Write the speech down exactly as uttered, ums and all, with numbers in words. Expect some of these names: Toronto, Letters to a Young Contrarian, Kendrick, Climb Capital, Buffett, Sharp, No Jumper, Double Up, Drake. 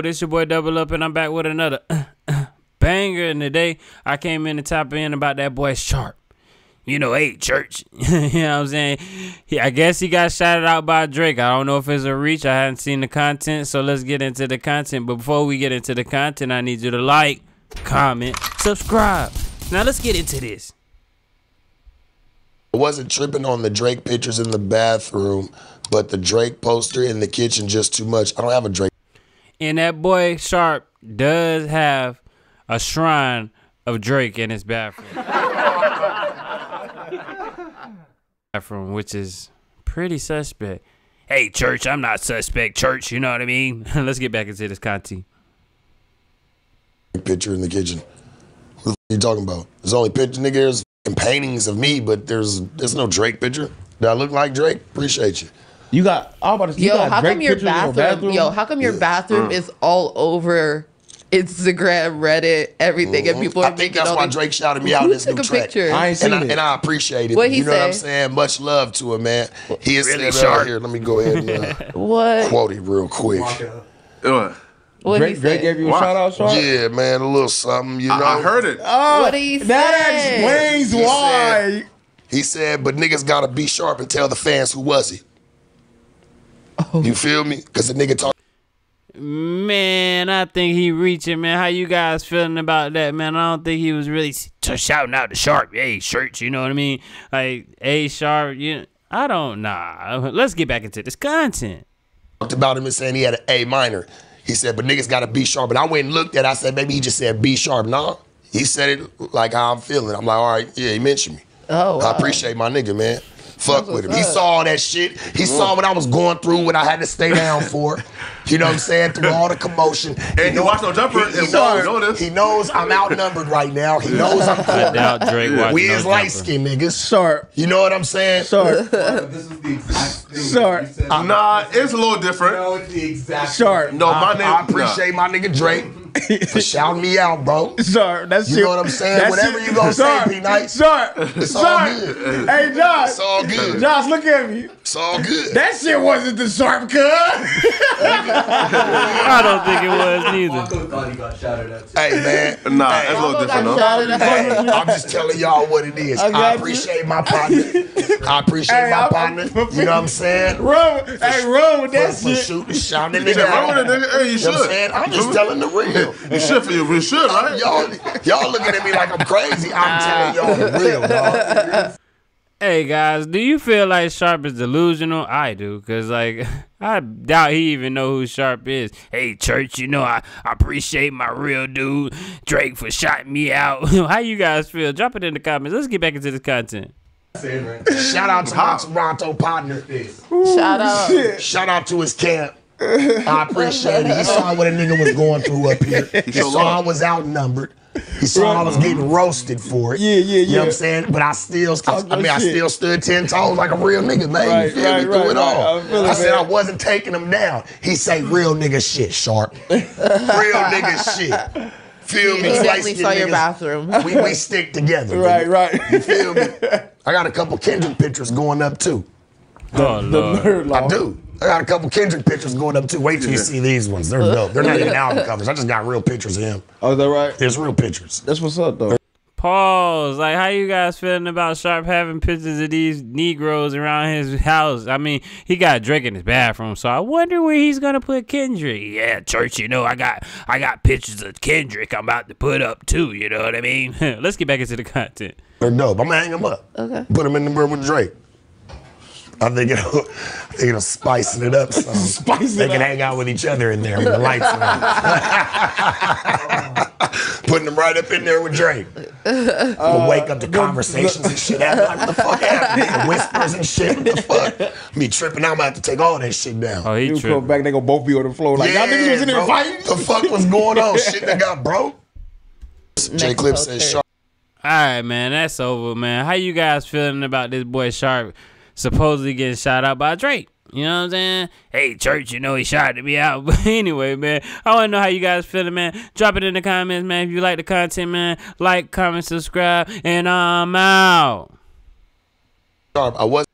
yo, this your boy Double Up, and I'm back with another uh, uh, banger. And today I came in to top in about that boy Sharp. You know, hey, church. You know what I'm saying? He, I guess he got shouted out by Drake. I don't know if it's a reach. I haven't seen the content, so let's get into the content. But before we get into the content, I need you to like, comment, subscribe. Now let's get into this. I wasn't tripping on the Drake pictures in the bathroom, but the Drake poster in the kitchen just too much. I don't have a Drake. And that boy Sharp does have a shrine of Drake in his bathroom. From which is pretty suspect. Hey, church, I'm not suspect, church, you know what I mean? Let's get back into this content. Picture in the kitchen. What the f are you talking about? There's only picture, nigga, there's paintings of me, but there's there's no Drake picture. Do I look like Drake? Appreciate you. You got all about to yo, yo, how come your bathroom yo, how come your bathroom is all over Instagram, Reddit, everything, mm-hmm. and people are I think that's why these... Drake shouted me out in this new track. I ain't seen and, I, it. and I appreciate it. What he you know say? What I'm saying? Much love to him, man. He is really sharp. Here, let me go ahead and uh, what? quote it real quick. Uh, what Drake, Drake gave you a what? shout out, Sharp? Yeah, man, a little something, you know. I, I heard it. Oh, what he that said? explains he why. Said, he said, but niggas gotta be sharp and tell the fans who was he. Oh. You feel me? Because the nigga talk. Man, I think he reaching, man. How you guys feeling about that, man? I don't think he was really shouting out to Sharp. Hey, church, you know what I mean? Like, hey, Sharp, you. I don't nah. Let's get back into this content. Talked about him and saying he had an A minor. He said, but niggas got to be sharp. And I went and looked at it. I said, maybe he just said B sharp. Nah, he said it like how I'm feeling. I'm like, all right, yeah, he mentioned me. Oh, wow. I appreciate my nigga, man. Fuck with him. He saw all that shit. He saw what I was going through, what I had to stay down for. You know what I'm saying? Through all the commotion. And you watch No Jumper. He, he, knows, he knows I'm outnumbered right now. He knows I'm I doubt Drake We is no light skinned niggas. Sharp. You know what I'm saying? Sharp. This is the exact thing. Sharp. I'm, nah, it's a little different. No, it's the exact Sharp. No, my I, name. I appreciate nah. my nigga Drake. For shouting me out, bro. Sir, that's you. You know what I'm saying? That's Whatever you gonna sir, say, be nice. Sir, it's sir. all good. Hey, Josh. It's all good. Josh, look at me. It's all good. That shit wasn't the Sharp, cuz. I don't think it was neither. Marco thought he got shouted at. Hey, man. Nah, hey, that's a little different, though. Hey, I'm just telling y'all what it is. I, I appreciate you. my partner. I appreciate hey, my I'm, partner. I'm, you know what I'm saying? Run, for, hey, run with that for, shit. For shooting, shouting it out. Run with it, nigga. Hey, you should. You know what I'm saying? I'm just telling the real. You should for you, we should, right? Y'all looking at me like I'm crazy. I'm telling y'all the real, dog. Hey, guys, do you feel like Sharp is delusional? I do, because, like, I doubt he even know who Sharp is. Hey, church, you know, I, I appreciate my real dude, Drake, for shouting me out. How you guys feel? Drop it in the comments. Let's get back into this content. Shout out to my Toronto partner. Ooh, Shout out. Shit. Shout out to his camp. I appreciate it. He saw what a nigga was going through up here. He saw I was outnumbered. He saw I was getting roasted for it. Yeah, yeah, yeah. You know what I'm saying? But I still, I, I mean, I still stood ten toes like a real nigga, man. Right, you feel right, me right, through right, it all. Right. I, I said I wasn't taking him down. He say real nigga shit, Sharp. Real nigga shit. Feel me? He definitely saw your niggas. bathroom. We, we stick together. Right, baby. right. You feel me? I got a couple Kendrick pictures going up too. Oh, the Lord. I do. I got a couple Kendrick pictures going up too. Wait till you see these ones. They're dope. They're not even album covers. I just got real pictures of him. Oh, is that right? There's real pictures. That's what's up, though. Pause. Like, how you guys feeling about Sharp having pictures of these Negroes around his house? I mean, he got Drake in his bathroom, so I wonder where he's gonna put Kendrick. Yeah, church, you know, I got I got pictures of Kendrick I'm about to put up too, you know what I mean? Let's get back into the content. They're dope. I'm gonna hang them up. Okay. Put them in the room with Drake. I think it'll, I think it'll spice it up some. Spice they it can up. hang out with each other in there with the lights on. Putting them right up in there with Drake. Uh, we'll wake up to the, conversations the, and shit. Like, what the fuck happened? Whispers and shit. What the fuck? Me tripping. I'm going to have to take all that shit down. Oh, he you come back, they going to both be on the floor. Like, y'all yeah, niggas was in there fighting? What the fuck was going on? Shit that got broke? J Clip says Sharp. All right, man. That's over, man. How you guys feeling about this boy Sharp supposedly getting shot out by Drake? You know what I'm saying? Hey, church, you know he shot me out. But anyway, man, I want to know how you guys feeling, man. Drop it in the comments, man. If you like the content, man, like, comment, subscribe, and I'm out. Sharp, I was